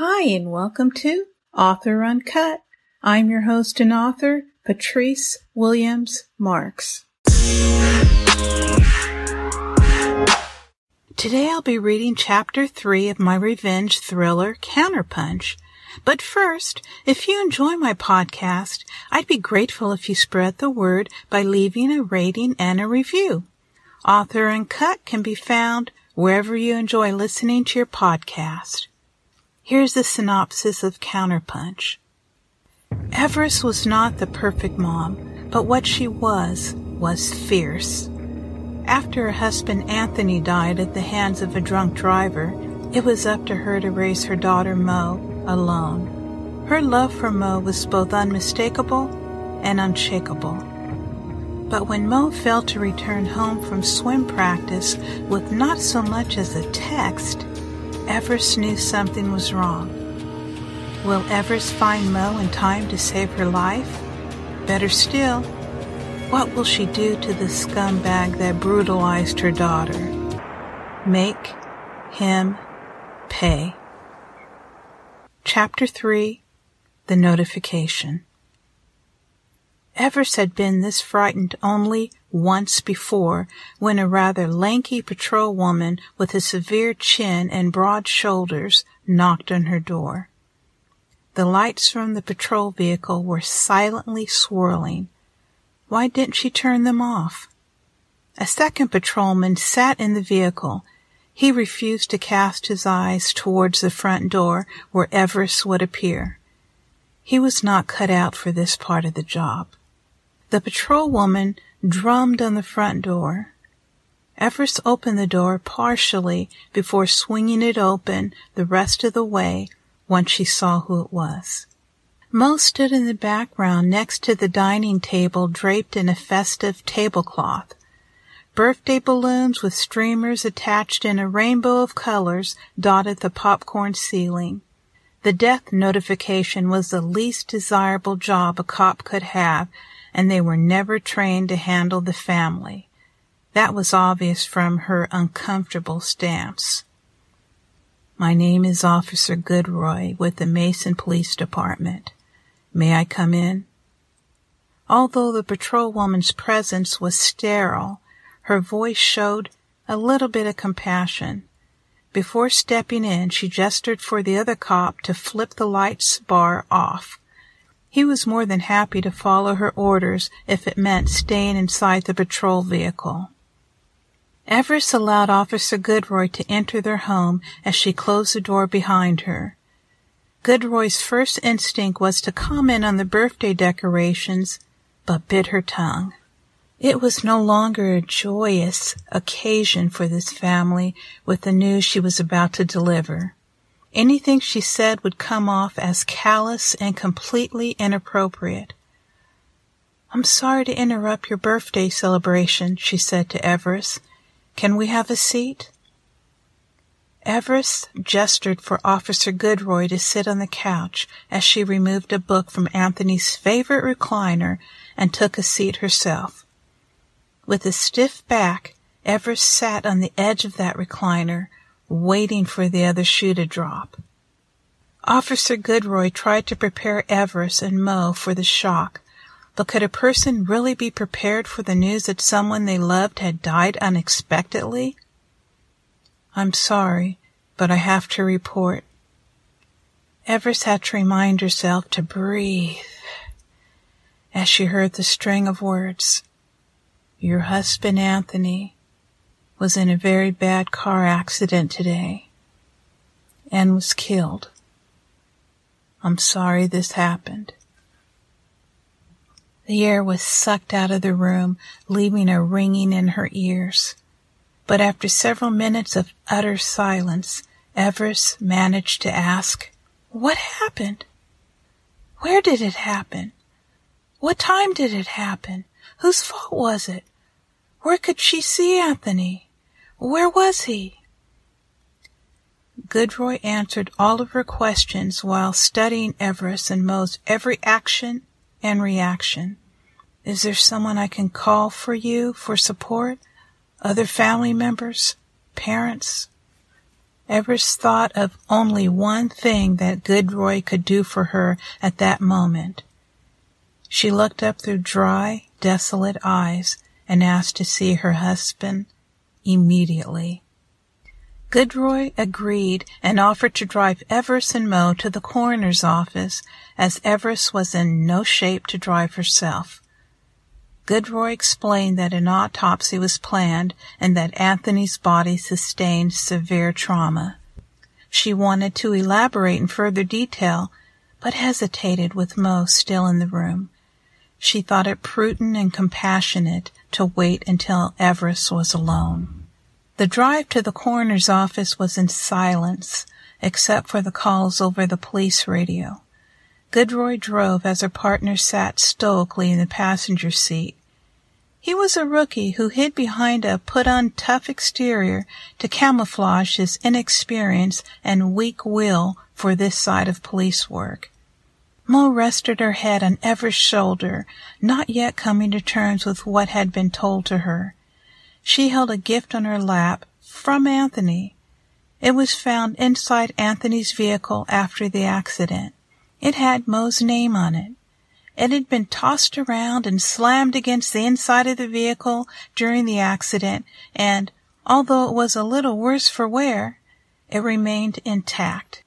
Hi, and welcome to Author Uncut. I'm your host and author, Patrice Williams Marks. Today I'll be reading Chapter 3 of my revenge thriller, Counterpunch. But first, if you enjoy my podcast, I'd be grateful if you spread the word by leaving a rating and a review. Author Uncut can be found wherever you enjoy listening to your podcast. Here's the synopsis of Counterpunch. Everest was not the perfect mom, but what she was fierce. After her husband Anthony died at the hands of a drunk driver, it was up to her to raise her daughter Mo alone. Her love for Mo was both unmistakable and unshakable. But when Mo failed to return home from swim practice with not so much as a text, Everest knew something was wrong. Will Everest find Mo in time to save her life? Better still, what will she do to the scumbag that brutalized her daughter? Make him pay. Chapter 3, The Notification. Everest had been this frightened only once before, when a rather lanky patrol woman with a severe chin and broad shoulders knocked on her door. The lights from the patrol vehicle were silently swirling. Why didn't she turn them off? A second patrolman sat in the vehicle. He refused to cast his eyes towards the front door where Everest would appear. He was not cut out for this part of the job. The patrolwoman drummed on the front door. Everest opened the door partially before swinging it open the rest of the way once she saw who it was. Mo stood in the background next to the dining table draped in a festive tablecloth. Birthday balloons with streamers attached in a rainbow of colors dotted the popcorn ceiling. The death notification was the least desirable job a cop could have, and they were never trained to handle the family. That was obvious from her uncomfortable stance. My name is Officer Goodroy with the Mason Police Department. May I come in? Although the patrolwoman's presence was sterile, her voice showed a little bit of compassion. Before stepping in, she gestured for the other cop to flip the lights bar off. He was more than happy to follow her orders if it meant staying inside the patrol vehicle. Everest allowed Officer Goodroy to enter their home as she closed the door behind her. Goodroy's first instinct was to comment on the birthday decorations, but bit her tongue. It was no longer a joyous occasion for this family with the news she was about to deliver. Anything she said would come off as callous and completely inappropriate. "I'm sorry to interrupt your birthday celebration," she said to Everest. "Can we have a seat?" Everest gestured for Officer Goodroy to sit on the couch as she removed a book from Anthony's favorite recliner and took a seat herself. With a stiff back, Everest sat on the edge of that recliner, waiting for the other shoe to drop. Officer Goodroy tried to prepare Everest and Mo for the shock, but could a person really be prepared for the news that someone they loved had died unexpectedly? "I'm sorry, but I have to report." Everest had to remind herself to breathe as she heard the string of words. "Your husband, Anthony, was in a very bad car accident today and was killed. I'm sorry this happened." The air was sucked out of the room, leaving a ringing in her ears. But after several minutes of utter silence, Everest managed to ask, "What happened? Where did it happen? What time did it happen? Whose fault was it? Where could she see Anthony? Where was he?" Goodroy answered all of her questions while studying Everest and Mo's every action and reaction. "Is there someone I can call for you for support? Other family members? Parents?" Everest thought of only one thing that Goodroy could do for her at that moment. She looked up through dry, desolate eyes and asked to see her husband immediately. Goodroy agreed and offered to drive Everest and Mo to the coroner's office, as Everest was in no shape to drive herself. Goodroy explained that an autopsy was planned and that Anthony's body sustained severe trauma. She wanted to elaborate in further detail, but hesitated with Mo still in the room. She thought it prudent and compassionate to wait until Everest was alone. The drive to the coroner's office was in silence, except for the calls over the police radio. Goodroy drove as her partner sat stoically in the passenger seat. He was a rookie who hid behind a put-on tough exterior to camouflage his inexperience and weak will for this side of police work. Mo rested her head on Everest's shoulder, not yet coming to terms with what had been told to her. She held a gift on her lap from Anthony. It was found inside Anthony's vehicle after the accident. It had Mo's name on it. It had been tossed around and slammed against the inside of the vehicle during the accident, and, although it was a little worse for wear, it remained intact.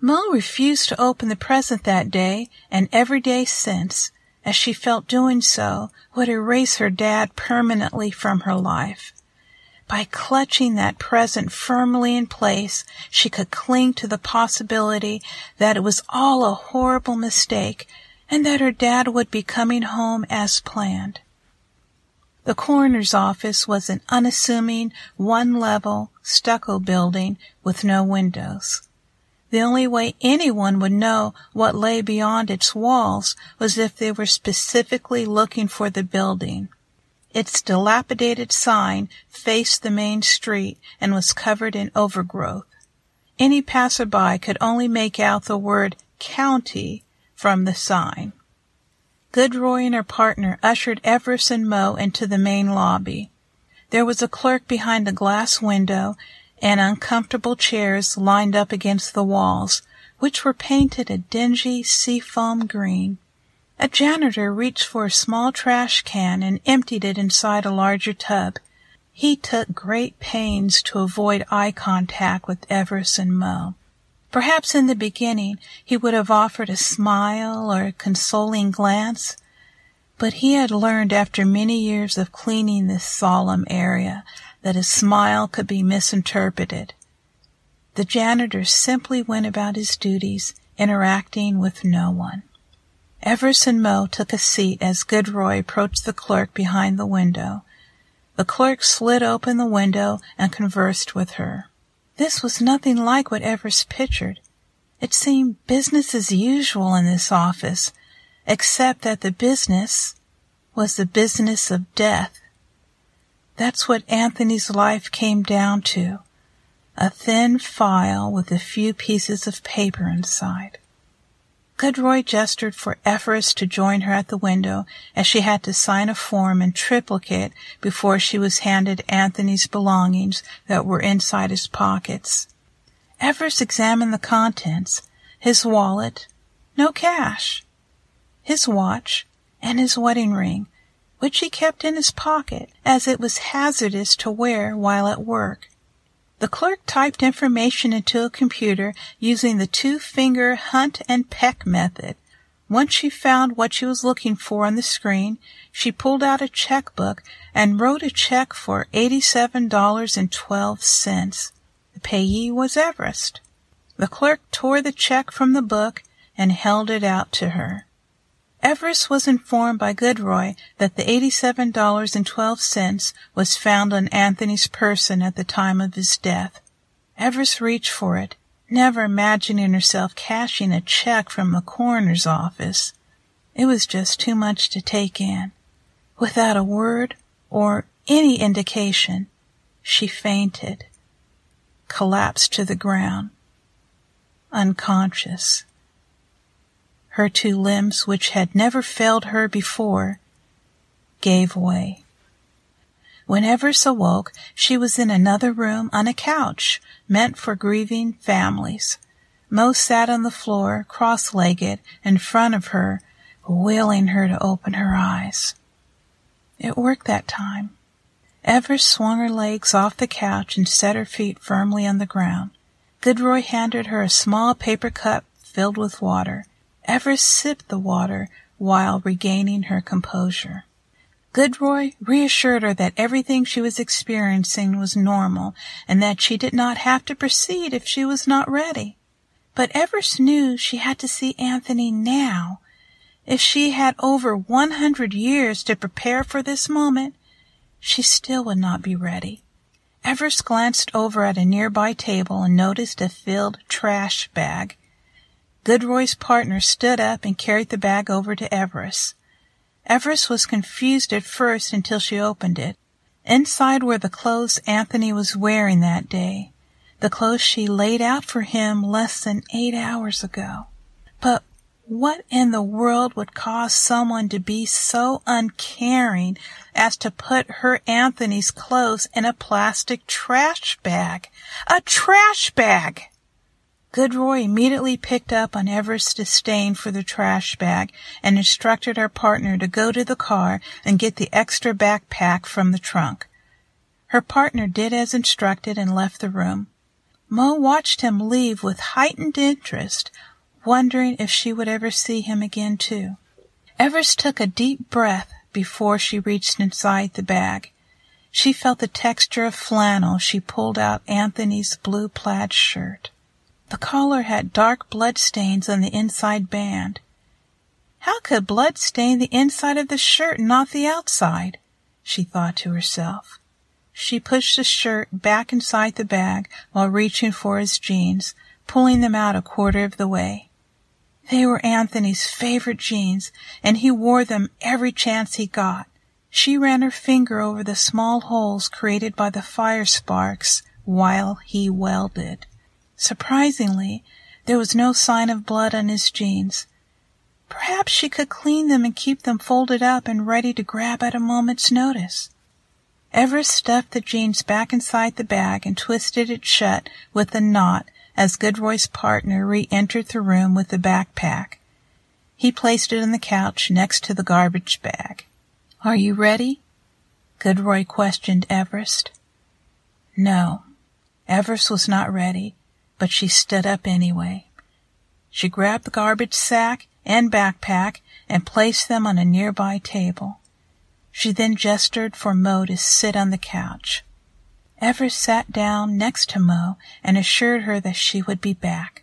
Mo refused to open the present that day and every day since, as she felt doing so would erase her dad permanently from her life. By clutching that present firmly in place, she could cling to the possibility that it was all a horrible mistake and that her dad would be coming home as planned. The coroner's office was an unassuming, one-level, stucco building with no windows. The only way anyone would know what lay beyond its walls was if they were specifically looking for the building. Its dilapidated sign faced the main street and was covered in overgrowth. Any passerby could only make out the word "county" from the sign. Goodroy and her partner ushered Everest and Mo into the main lobby. There was a clerk behind a glass window, and uncomfortable chairs lined up against the walls, which were painted a dingy seafoam green. A janitor reached for a small trash can and emptied it inside a larger tub. He took great pains to avoid eye contact with Everest and Mo. Perhaps in the beginning he would have offered a smile or a consoling glance, but he had learned after many years of cleaning this solemn area that a smile could be misinterpreted. The janitor simply went about his duties, interacting with no one. Everest and Mo took a seat as Goodroy approached the clerk behind the window. The clerk slid open the window and conversed with her. This was nothing like what Everest pictured. It seemed business as usual in this office, except that the business was the business of death. That's what Anthony's life came down to, a thin file with a few pieces of paper inside. Goodroy gestured for Everest to join her at the window, as she had to sign a form in triplicate before she was handed Anthony's belongings that were inside his pockets. Everest examined the contents: his wallet, no cash, his watch, and his wedding ring, which he kept in his pocket, as it was hazardous to wear while at work. The clerk typed information into a computer using the two-finger hunt-and-peck method. Once she found what she was looking for on the screen, she pulled out a checkbook and wrote a check for $87.12. The payee was Everest. The clerk tore the check from the book and held it out to her. Everest was informed by Goodroy that the $87.12 was found on Anthony's person at the time of his death. Everest reached for it, never imagining herself cashing a check from the coroner's office. It was just too much to take in. Without a word or any indication, she fainted, collapsed to the ground, unconscious. Her two limbs, which had never failed her before, gave way. When Everest awoke, she was in another room on a couch meant for grieving families. Mo sat on the floor, cross-legged, in front of her, willing her to open her eyes. It worked that time. Everest swung her legs off the couch and set her feet firmly on the ground. Goodroy handed her a small paper cup filled with water. Everest sipped the water while regaining her composure. Goodroy reassured her that everything she was experiencing was normal and that she did not have to proceed if she was not ready. But Everest knew she had to see Anthony now. If she had over 100 years to prepare for this moment, she still would not be ready. Everest glanced over at a nearby table and noticed a filled trash bag. Goodroy's partner stood up and carried the bag over to Everest. Everest was confused at first until she opened it. Inside were the clothes Anthony was wearing that day, the clothes she laid out for him less than 8 hours ago. But what in the world would cause someone to be so uncaring as to put her Anthony's clothes in a plastic trash bag? A trash bag! Goodroy immediately picked up on Everest's disdain for the trash bag and instructed her partner to go to the car and get the extra backpack from the trunk. Her partner did as instructed and left the room. Mo watched him leave with heightened interest, wondering if she would ever see him again, too. Everest took a deep breath before she reached inside the bag. She felt the texture of flannel. She pulled out Anthony's blue plaid shirt. The collar had dark blood stains on the inside band. How could blood stain the inside of the shirt and not the outside? She thought to herself. She pushed the shirt back inside the bag while reaching for his jeans, pulling them out a quarter of the way. They were Anthony's favorite jeans, and he wore them every chance he got. She ran her finger over the small holes created by the fire sparks while he welded. Surprisingly, there was no sign of blood on his jeans. Perhaps she could clean them and keep them folded up and ready to grab at a moment's notice. Everest stuffed the jeans back inside the bag and twisted it shut with a knot as Goodroy's partner re-entered the room with the backpack. He placed it on the couch next to the garbage bag. "Are you ready?" Goodroy questioned Everest. No, Everest was not ready, but she stood up anyway. She grabbed the garbage sack and backpack and placed them on a nearby table. She then gestured for Mo to sit on the couch. Everest sat down next to Mo and assured her that she would be back.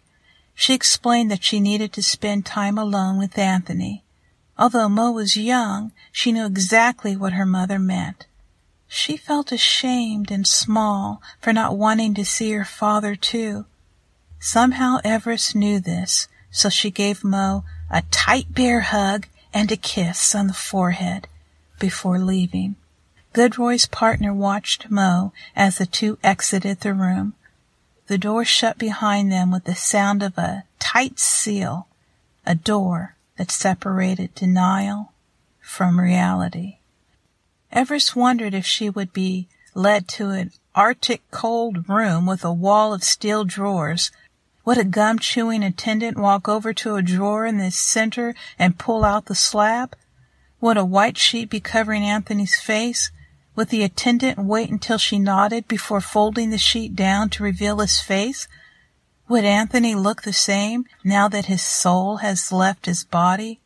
She explained that she needed to spend time alone with Anthony. Although Mo was young, she knew exactly what her mother meant. She felt ashamed and small for not wanting to see her father, too. Somehow Everest knew this, so she gave Mo a tight bear hug and a kiss on the forehead before leaving. Goodroy's partner watched Mo as the two exited the room. The door shut behind them with the sound of a tight seal, a door that separated denial from reality. Everest wondered if she would be led to an arctic cold room with a wall of steel drawers. Would a gum-chewing attendant walk over to a drawer in the center and pull out the slab? Would a white sheet be covering Anthony's face? Would the attendant wait until she nodded before folding the sheet down to reveal his face? Would Anthony look the same now that his soul has left his body?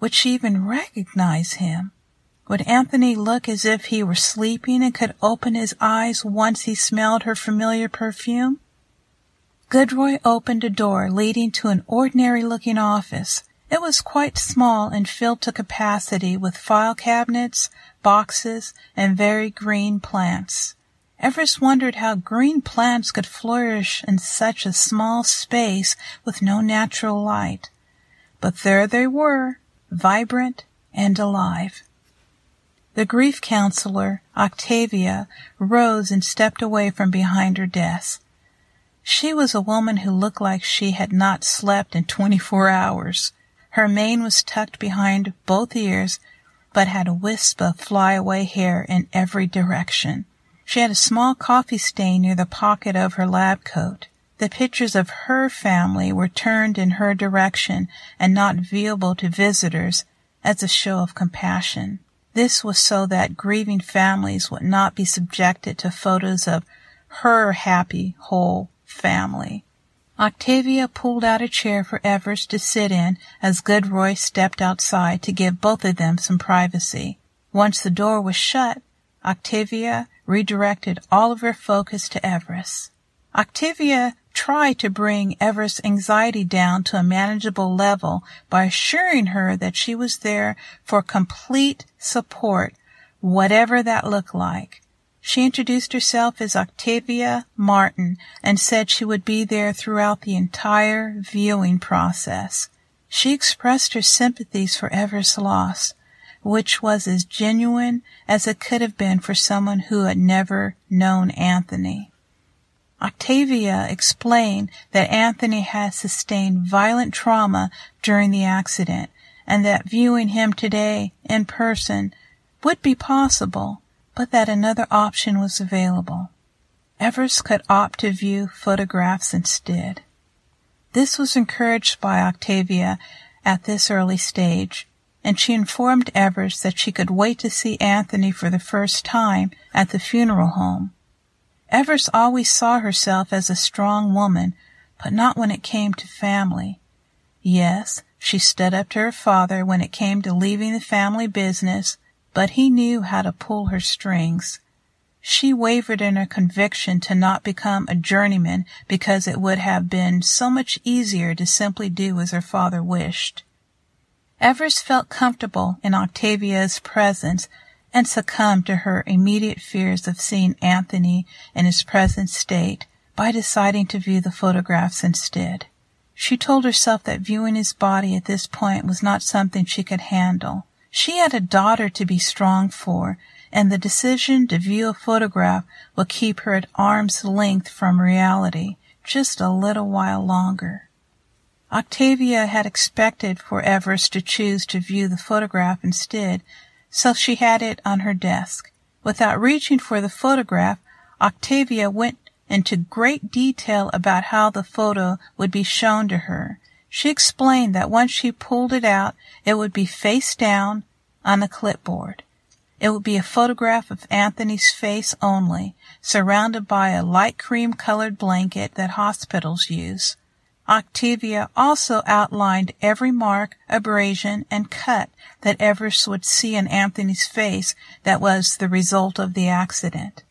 Would she even recognize him? Would Anthony look as if he were sleeping and could open his eyes once he smelled her familiar perfume? Goodroy opened a door leading to an ordinary-looking office. It was quite small and filled to capacity with file cabinets, boxes, and very green plants. Everest wondered how green plants could flourish in such a small space with no natural light. But there they were, vibrant and alive. The grief counselor, Octavia, rose and stepped away from behind her desk. She was a woman who looked like she had not slept in 24 hours. Her mane was tucked behind both ears, but had a wisp of flyaway hair in every direction. She had a small coffee stain near the pocket of her lab coat. The pictures of her family were turned in her direction and not viewable to visitors as a show of compassion. This was so that grieving families would not be subjected to photos of her happy, whole family. Octavia pulled out a chair for Everest to sit in as Goodroy stepped outside to give both of them some privacy. Once the door was shut, Octavia redirected all of her focus to Everest. Octavia tried to bring Everest's anxiety down to a manageable level by assuring her that she was there for complete support, whatever that looked like. She introduced herself as Octavia Martin and said she would be there throughout the entire viewing process. She expressed her sympathies for Everest's loss, which was as genuine as it could have been for someone who had never known Anthony. Octavia explained that Anthony had sustained violent trauma during the accident and that viewing him today in person would be possible, but that another option was available. Everest could opt to view photographs instead. This was encouraged by Octavia at this early stage, and she informed Everest that she could wait to see Anthony for the first time at the funeral home. Everest always saw herself as a strong woman, but not when it came to family. Yes, she stood up to her father when it came to leaving the family business, but he knew how to pull her strings. She wavered in her conviction to not become a journeyman because it would have been so much easier to simply do as her father wished. Everest felt comfortable in Octavia's presence and succumbed to her immediate fears of seeing Anthony in his present state by deciding to view the photographs instead. She told herself that viewing his body at this point was not something she could handle. She had a daughter to be strong for, and the decision to view a photograph would keep her at arm's length from reality just a little while longer. Octavia had expected for Everest to choose to view the photograph instead, so she had it on her desk. Without reaching for the photograph, Octavia went into great detail about how the photo would be shown to her. She explained that once she pulled it out, it would be face down on a clipboard. It would be a photograph of Anthony's face only, surrounded by a light cream-colored blanket that hospitals use. Octavia also outlined every mark, abrasion, and cut that Everest would see in Anthony's face that was the result of the accident.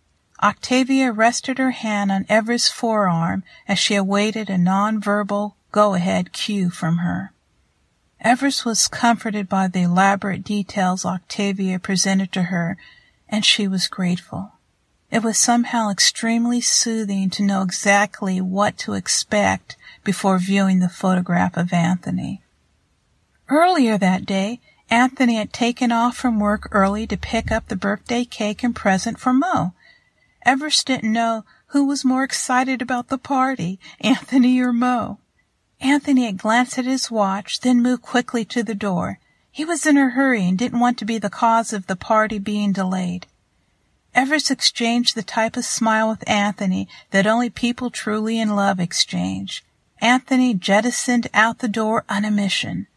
Octavia rested her hand on Everest's forearm as she awaited a nonverbal go-ahead cue from her. Everest was comforted by the elaborate details Octavia presented to her, and she was grateful. It was somehow extremely soothing to know exactly what to expect before viewing the photograph of Anthony. Earlier that day, Anthony had taken off from work early to pick up the birthday cake and present for Mo. Everest didn't know who was more excited about the party, Anthony or Mo. Anthony had glanced at his watch, then moved quickly to the door. He was in a hurry and didn't want to be the cause of the party being delayed. Everest exchanged the type of smile with Anthony that only people truly in love exchange. Anthony jettisoned out the door on a mission.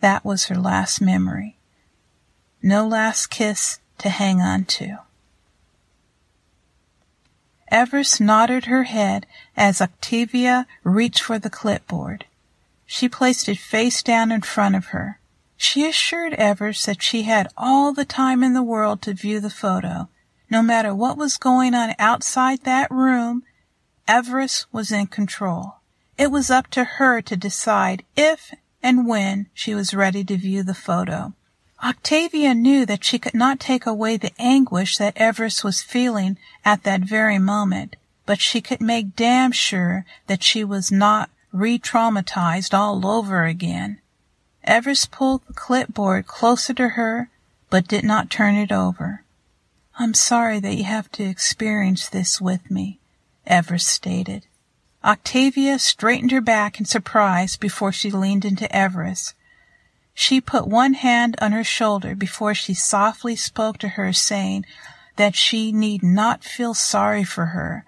That was her last memory. No last kiss to hang on to. Everest nodded her head as Octavia reached for the clipboard. She placed it face down in front of her. She assured Everest that she had all the time in the world to view the photo. No matter what was going on outside that room, Everest was in control. It was up to her to decide if and when she was ready to view the photo. Octavia knew that she could not take away the anguish that Everest was feeling at that very moment, but she could make damn sure that she was not re-traumatized all over again. Everest pulled the clipboard closer to her, but did not turn it over. "I'm sorry that you have to experience this with me," Everest stated. Octavia straightened her back in surprise before she leaned into Everest. She put one hand on her shoulder before she softly spoke to her, saying that she need not feel sorry for her.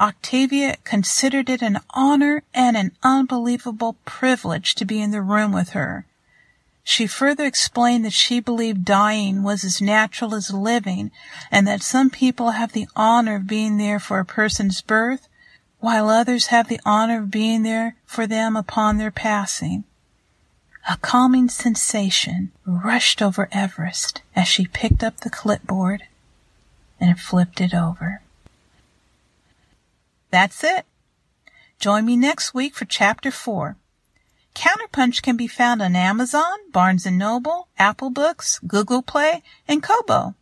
Octavia considered it an honor and an unbelievable privilege to be in the room with her. She further explained that she believed dying was as natural as living, and that some people have the honor of being there for a person's birth, while others have the honor of being there for them upon their passing. A calming sensation rushed over Everest as she picked up the clipboard and flipped it over. That's it. Join me next week for Chapter 4. Counterpunch can be found on Amazon, Barnes & Noble, Apple Books, Google Play, and Kobo.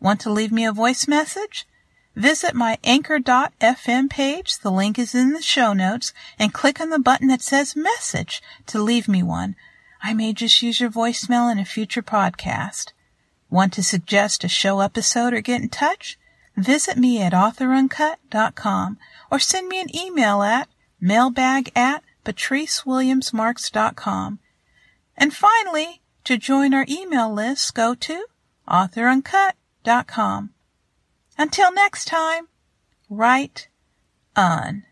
Want to leave me a voice message? Visit my anchor.fm page, the link is in the show notes, and click on the button that says Message to leave me one. I may just use your voicemail in a future podcast. Want to suggest a show episode or get in touch? Visit me at authoruncut.com or send me an email at mailbag@patricewilliamsmarks.com. And finally, to join our email list, go to authoruncut.com. Until next time, write on.